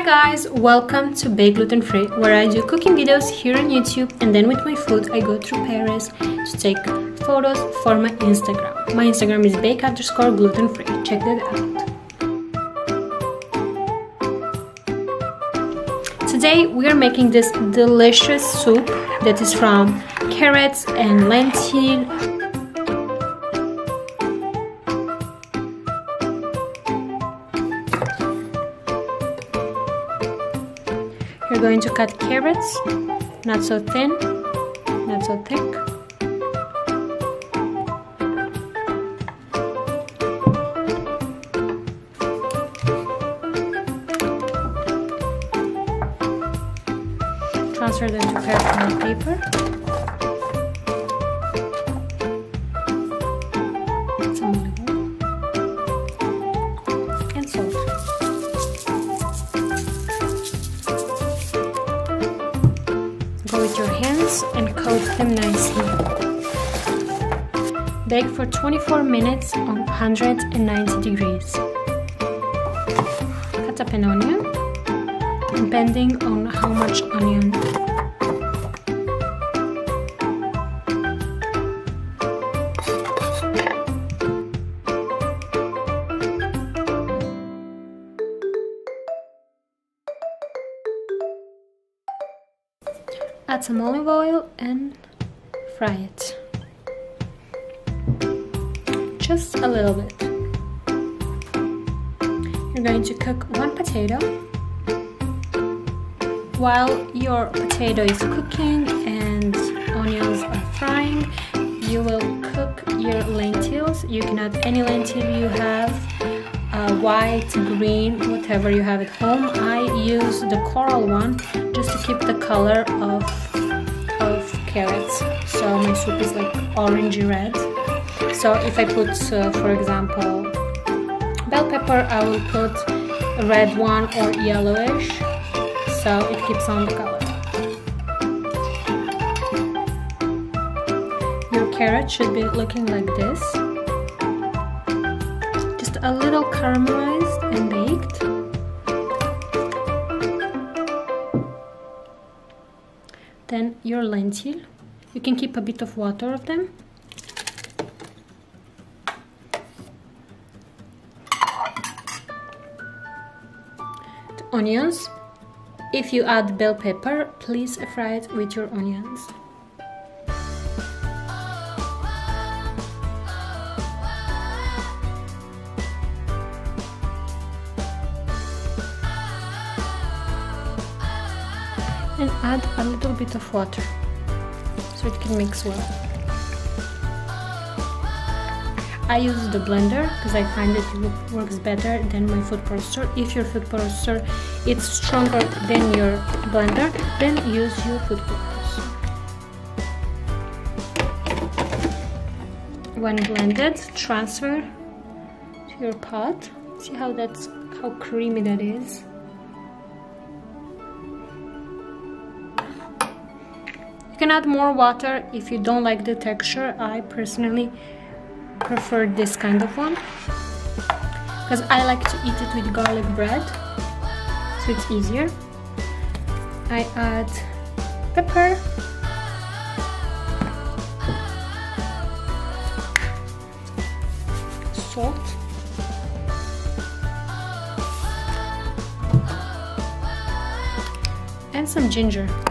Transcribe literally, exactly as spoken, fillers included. Hi guys, welcome to Bake Gluten Free, where I do cooking videos here on YouTube, and then with my food I go through Paris to take photos for my Instagram. My Instagram is bake underscore gluten free, check that out. Today we are making this delicious soup that is from carrots and lentil. You're going to cut carrots, not so thin, not so thick. Transfer them to parchment paper. Some olive oil and salt. Go with your hands and coat them nicely. Bake for twenty-four minutes on one hundred ninety degrees. Cut up an onion, depending on how much onion. Add some olive oil and fry it, just a little bit. You're going to cook one potato. While your potato is cooking and onions are frying, you will cook your lentils. You can add any lentil you have, uh, white, green, whatever you have at home. I use the coral one just to keep the color of, of carrots, so my soup is like orangey red. So if I put, uh, for example, bell pepper, I will put a red one or yellowish, so it keeps on the color. Your carrot should be looking like this, just a little caramelized and baked. Then your lentil, you can keep a bit of water of them. The onions, if you add bell pepper, please fry it with your onions. And add a little bit of water so it can mix well. I use the blender because I find it works better than my food processor. If your food processor is stronger than your blender, then use your food processor. When blended, transfer to your pot. See how that's how creamy that is. You can add more water if you don't like the texture. I personally prefer this kind of one because I like to eat it with garlic bread, so it's easier. I add pepper, salt, and some ginger.